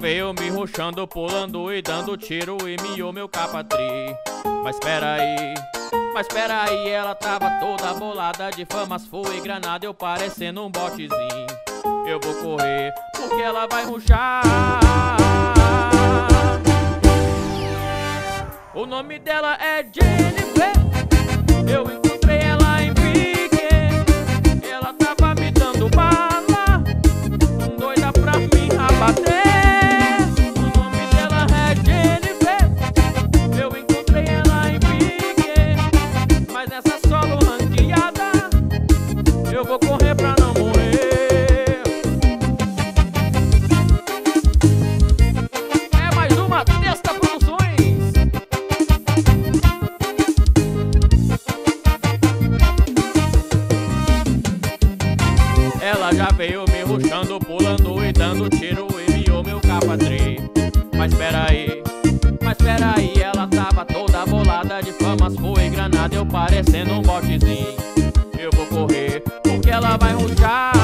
veio me ruxando, pulando e dando tiro e miou meu capatri. Mas peraí, ela tava toda bolada de famas, foi granada, eu parecendo um botezinho. Eu vou correr, porque ela vai ruxar. O nome dela é Jennifer. Eu encontrei ela em pique. Ela tava me dando bala, doida pra me abater. Ela já veio me ruxando, pulando e dando tiro e miou meu capatri. Mas peraí, ela tava toda bolada de famas, foi granada, eu parecendo um botezinho. Eu vou correr, porque ela vai ruxar.